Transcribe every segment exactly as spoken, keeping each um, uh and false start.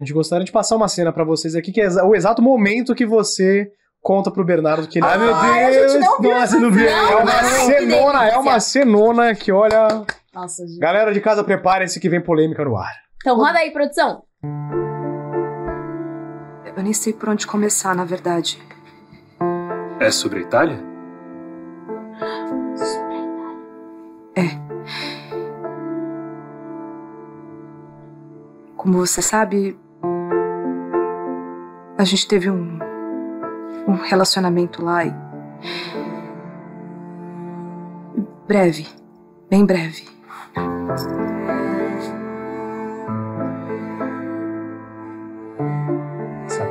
A gente gostaria de passar uma cena pra vocês aqui, que é o exato momento que você conta pro Bernardo que ele... Ah, ai, meu Deus! Nossa, não viu? É uma cenona, é uma cenona que olha... Nossa, gente. Galera de casa, preparem-se que vem polêmica no ar. Então roda aí, produção. Eu nem sei por onde começar, na verdade. É sobre a Itália? Sobre a Itália. É. Como você sabe, a gente teve um, um relacionamento lá e... Breve, bem breve.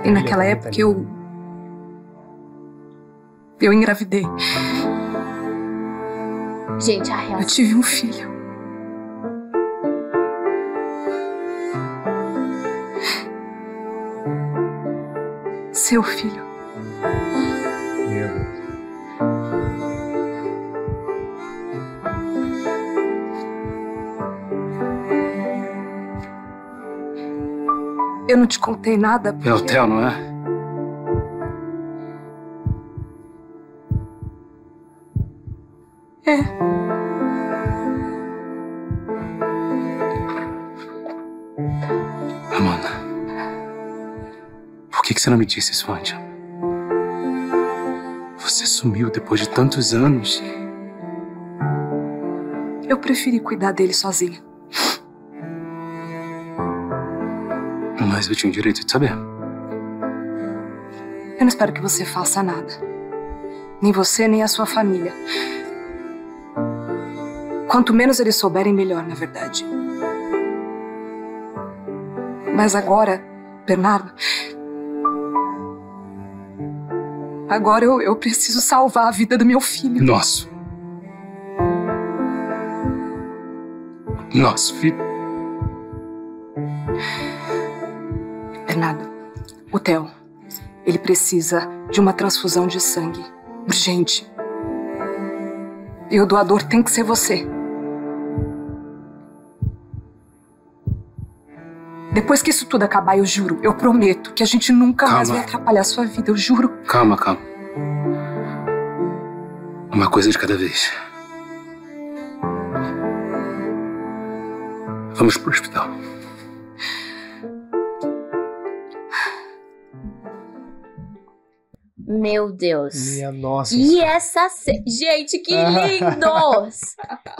E naquela época eu... Eu engravidei. Gente, a real... Eu tive um filho. Seu filho. Meu Deus. Eu não te contei nada porque... É o Theo, não é? É. Amanda. Por que você não me disse isso antes? Você sumiu depois de tantos anos. Eu preferi cuidar dele sozinha. Mas eu tinha o direito de saber. Eu não espero que você faça nada. Nem você, nem a sua família. Quanto menos eles souberem, melhor, na verdade. Mas agora, Bernardo... Agora eu, eu preciso salvar a vida do meu filho. Nosso. Nosso filho. Bernardo, o Theo, ele precisa de uma transfusão de sangue. Urgente. E o doador tem que ser você. Depois que isso tudo acabar, eu juro, eu prometo que a gente nunca calma. mais vai atrapalhar a sua vida, eu juro. Calma, calma. Uma coisa de cada vez. Vamos pro hospital. Meu Deus. Minha nossa. E essa... Ce... Gente, que lindos!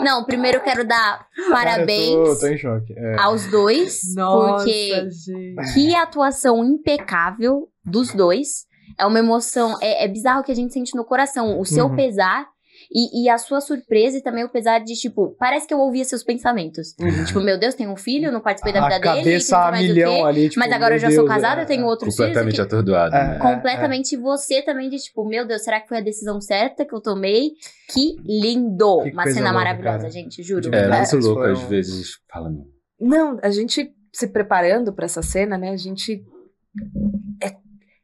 Não, primeiro eu quero dar parabéns Cara, eu tô, tô em choque. É. aos dois. Nossa, porque gente. Que atuação impecável dos dois. É uma emoção... É, é bizarro que a gente sente no coração. O seu uhum. pesar e, e a sua surpresa e também o pesar de, tipo... Parece que eu ouvia seus pensamentos. Uhum. Tipo, meu Deus, tenho um filho, não participei da vida a dele. Cabeça a milhão ali, tipo, mas agora eu já Deus, sou casada, é, eu tenho outros filhos. Completamente atordoado. É, né? Completamente é. Você também de, tipo, meu Deus, será que foi a decisão certa que eu tomei? Que lindo! Que Uma cena louca, maravilhosa, cara. gente, juro. É, é isso louco, às vezes, fala não. Não, a gente se preparando pra essa cena, né? A gente... É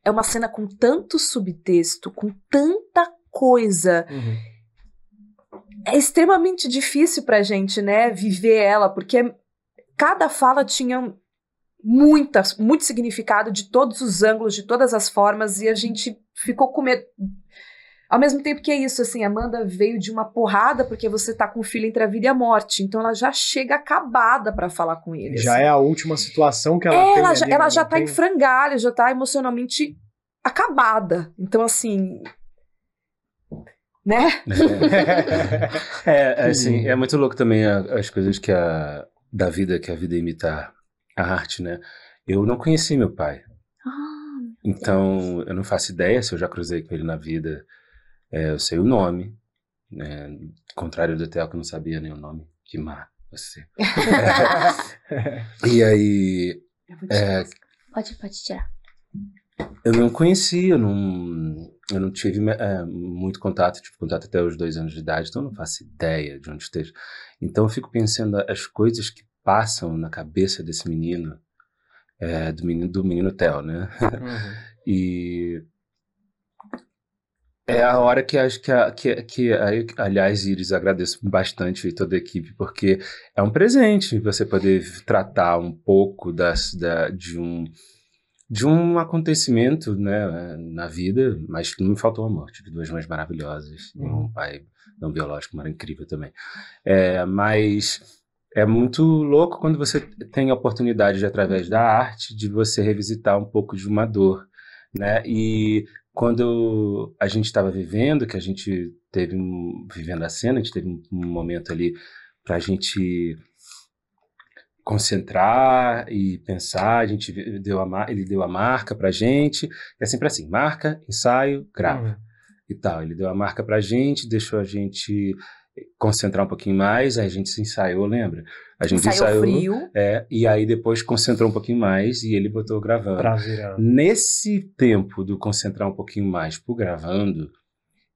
É uma cena com tanto subtexto, com tanta coisa. Uhum. É extremamente difícil pra gente, né, viver ela, porque cada fala tinha muita, muito significado de todos os ângulos, de todas as formas, e a gente ficou com medo. Ao mesmo tempo que é isso, assim, Amanda veio de uma porrada porque você tá com o filho entre a vida e a morte. Então ela já chega acabada pra falar com ele. Já assim. é a última situação que ela é, tem. Ela já, ali, ela já tá tem... em frangalho, já tá emocionalmente acabada. Então, assim... Né? é, é, assim, é muito louco também as coisas que a... da vida, que a vida imita a arte, né? Eu não conheci meu pai. Ah, então, eu não faço ideia se eu já cruzei com ele na vida... É, eu sei o nome, né? Contrário do Theo, que eu não sabia nem o nome. Que má, você. E aí... Eu vou tirar. É, pode, pode tirar. Eu não conheci, eu não, eu não tive é, muito contato, tive contato até os dois anos de idade, então eu não faço ideia de onde esteja. Então eu fico pensando as coisas que passam na cabeça desse menino, é, do menino, do menino Theo, né? Uhum. E... É a hora que acho que, a, que, que aí, aliás, Iris, agradeço bastante a toda a equipe, porque é um presente você poder tratar um pouco das, da, de, um, de um acontecimento, né, na vida, mas que não me faltou a morte de duas mães maravilhosas, hum. e um pai não biológico, mas incrível também. É, mas é muito louco quando você tem a oportunidade, de, através da arte, de você revisitar um pouco de uma dor, né, e quando a gente estava vivendo, que a gente teve um, vivendo a cena, a gente teve um, um momento ali para a gente concentrar e pensar, a gente deu a, ele deu a marca para a gente, é sempre assim, marca, ensaio, grava, hum. e tal, ele deu a marca para a gente, deixou a gente concentrar um pouquinho mais, aí a gente se ensaiou, lembra? A gente ensaiou, ensaiou frio. É, e aí depois concentrou um pouquinho mais e ele botou gravando. Pra virar. Nesse tempo do concentrar um pouquinho mais pro gravando,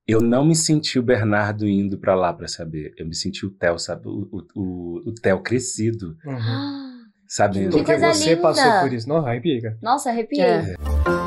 eu não me senti o Bernardo indo pra lá pra saber. Eu me senti o Theo, sabe? O, o, o, o Theo crescido. Uhum. Sabendo. Que coisa linda. Porque você passou por isso. Nossa, arrepia. Nossa, arrepia. É.